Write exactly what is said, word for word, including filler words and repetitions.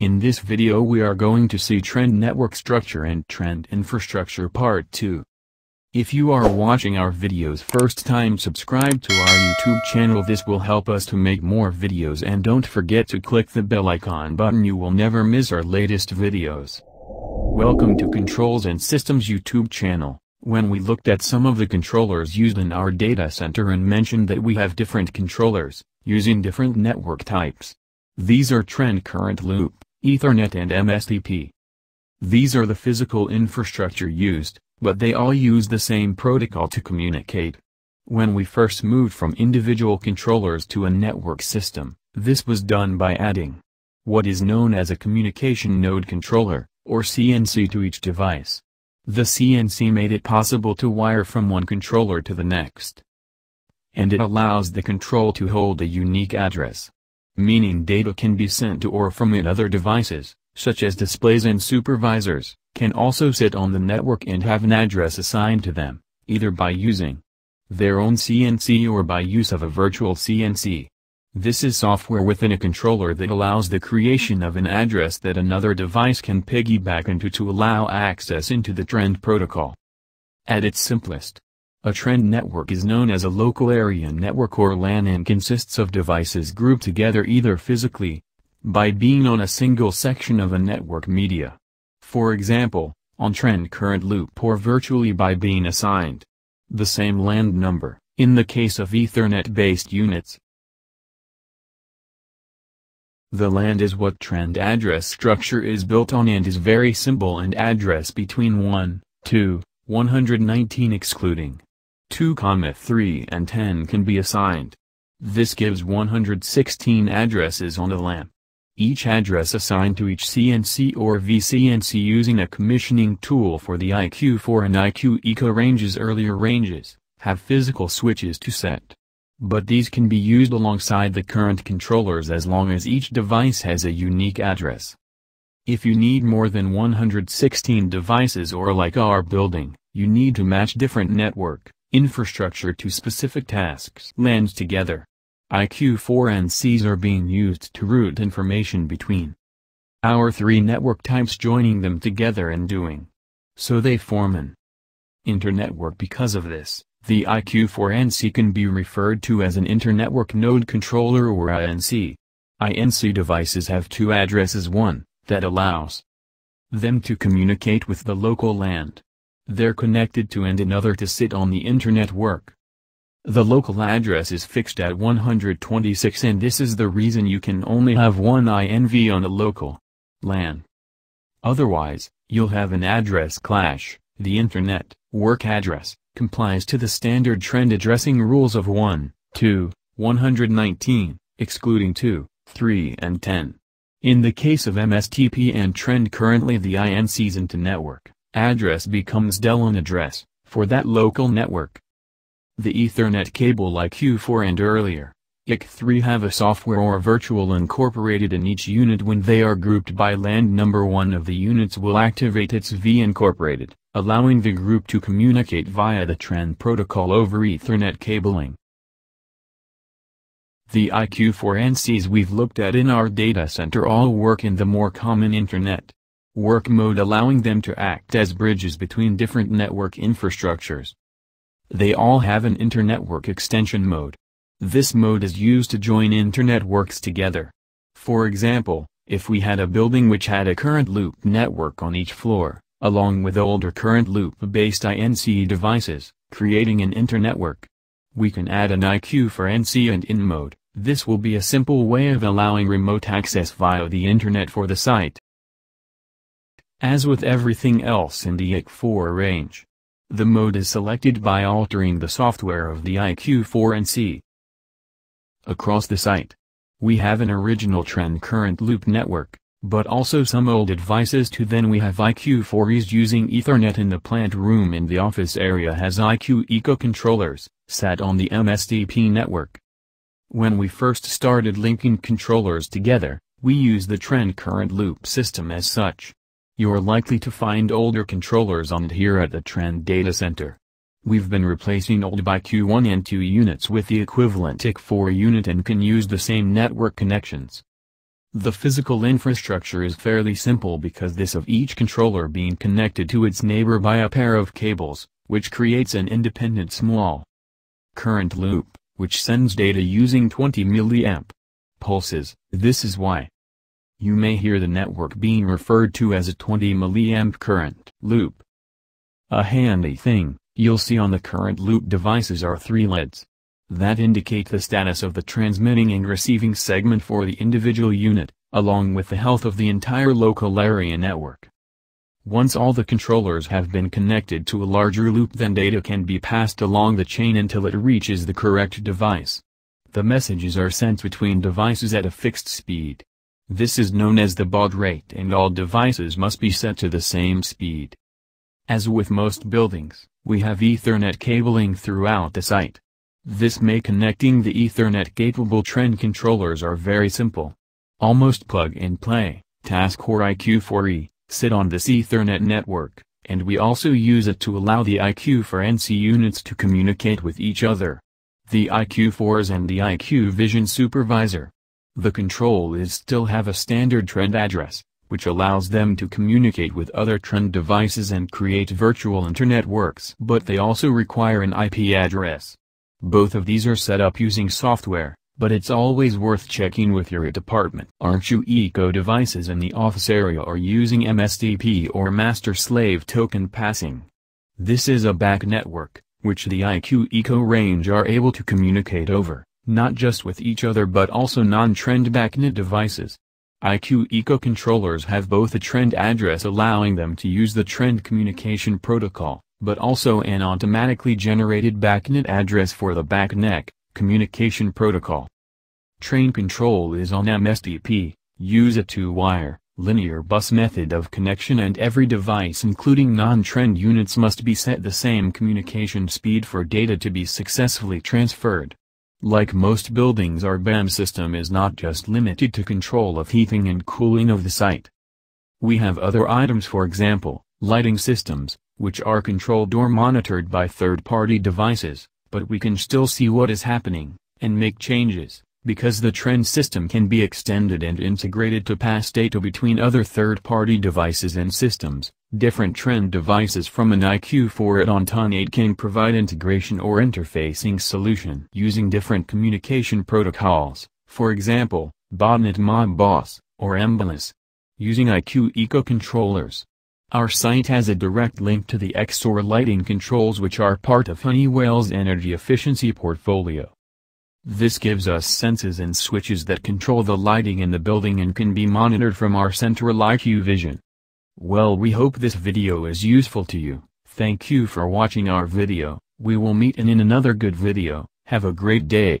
In this video we are going to see Trend Network Structure and Trend Infrastructure Part two. If you are watching our videos first time, subscribe to our YouTube channel. This will help us to make more videos, and don't forget to click the bell icon button. You will never miss our latest videos. Welcome to Controls and Systems YouTube channel. When we looked at some of the controllers used in our data center and mentioned that we have different controllers, using different network types. These are Trend Current Loop, Ethernet and M S T P. These are the physical infrastructure used, but they all use the same protocol to communicate. When we first moved from individual controllers to a network system, this was done by adding what is known as a communication node controller, or C N C, to each device. The C N C made it possible to wire from one controller to the next. And it allows the control to hold a unique address, meaning data can be sent to or from it. Other devices, such as displays and supervisors, can also sit on the network and have an address assigned to them, either by using their own C N C or by use of a virtual C N C. This is software within a controller that allows the creation of an address that another device can piggyback into to allow access into the Trend protocol. At its simplest, a Trend network is known as a local area network, or LAN, and consists of devices grouped together either physically, by being on a single section of a network media, for example, on Trend Current Loop, or virtually by being assigned the same LAN number, in the case of Ethernet-based units. The LAN is what Trend address structure is built on, and is very simple, and address between one, two, one hundred nineteen excluding two, three and ten can be assigned. This gives one hundred sixteen addresses on a LAN. Each address assigned to each C N C or V C N C using a commissioning tool for the I Q four and I Q Eco ranges. Earlier ranges have physical switches to set, but these can be used alongside the current controllers as long as each device has a unique address. If you need more than one hundred sixteen devices, or like our building, you need to match different network infrastructure to specific tasks. LANs together. I Q four N Cs are being used to route information between our three network types, joining them together and doing so they form an internetwork. Because of this, the I Q four N C can be referred to as an internetwork node controller, or I N C. I N C devices have two addresses, one that allows them to communicate with the local LAN they're connected to, and another to sit on the internetwork. The local address is fixed at one hundred twenty-six, and this is the reason you can only have one I N V on a local LAN. Otherwise, you'll have an address clash. The internet work address complies to the standard Trend addressing rules of one, two, one hundred nineteen, excluding two, three and ten. In the case of M S T P and Trend, currently the I N C's into network address becomes D L N address for that local network. The Ethernet cable I Q four and earlier I Q three have a software or virtual incorporated in each unit. When they are grouped by LAN number, one of the units will activate its V incorporated, allowing the group to communicate via the Trend protocol over Ethernet cabling. The I Q four N Cs we've looked at in our data center all work in the more common internet work mode, allowing them to act as bridges between different network infrastructures. They all have an internetwork extension mode. This mode is used to join internetworks together. For example, if we had a building which had a current loop network on each floor, along with older current loop-based I N C devices, creating an internetwork, we can add an I Q four N C and I N mode. This will be a simple way of allowing remote access via the internet for the site. As with everything else in the I Q four range, the mode is selected by altering the software of the I Q four N C. Across the site, we have an original Trend Current Loop network, but also some old devices too. Then we have I Q four Es using Ethernet in the plant room, and the office area has I Q Eco controllers, sat on the M S T P network. When we first started linking controllers together, we used the Trend Current Loop system as such. You're likely to find older controllers on here at the Trend data center. We've been replacing old I Q one and two units with the equivalent I Q four unit, and can use the same network connections. The physical infrastructure is fairly simple because this of each controller being connected to its neighbor by a pair of cables, which creates an independent small current loop, which sends data using twenty milliamp pulses. This is why you may hear the network being referred to as a twenty milliamp current loop. A handy thing you'll see on the current loop devices are three L E Ds that indicate the status of the transmitting and receiving segment for the individual unit, along with the health of the entire local area network. Once all the controllers have been connected to a larger loop, then data can be passed along the chain until it reaches the correct device. The messages are sent between devices at a fixed speed. This is known as the baud rate, and all devices must be set to the same speed. As with most buildings, we have Ethernet cabling throughout the site. This makes connecting the Ethernet-capable Trend controllers are very simple. Almost plug-and-play. Task or I Q four E, sit on this Ethernet network, and we also use it to allow the I Q four N C units to communicate with each other. The I Q fours and the I Q Vision Supervisor. The controllers still have a standard Trend address, which allows them to communicate with other Trend devices and create virtual internetworks. But they also require an I P address. Both of these are set up using software, but it's always worth checking with your department. I Q Eco devices in the office area are using M S T P or master-slave token passing. This is a back network, which the I Q Eco range are able to communicate over, not just with each other but also non-Trend BACnet devices. I Q Eco controllers have both a Trend address allowing them to use the Trend communication protocol, but also an automatically generated BACnet address for the BACnet communication protocol. Train control is on M S T P, use a two-wire, linear bus method of connection, and every device including non-Trend units must be set the same communication speed for data to be successfully transferred. Like most buildings, our B A M system is not just limited to control of heating and cooling of the site. We have other items, for example, lighting systems, which are controlled or monitored by third-party devices, but we can still see what is happening, and make changes, because the Trend system can be extended and integrated to pass data between other third-party devices and systems. Different Trend devices from an I Q four to an I Q eight can provide integration or interfacing solution using different communication protocols, for example, BotNet, Modbus, or M B L S, using I Q Eco controllers. Our site has a direct link to the X O R lighting controls, which are part of Honeywell's energy efficiency portfolio. This gives us sensors and switches that control the lighting in the building and can be monitored from our central I Q Vision. Well, we hope this video is useful to you. Thank you for watching our video. We will meet in another good video. Have a great day.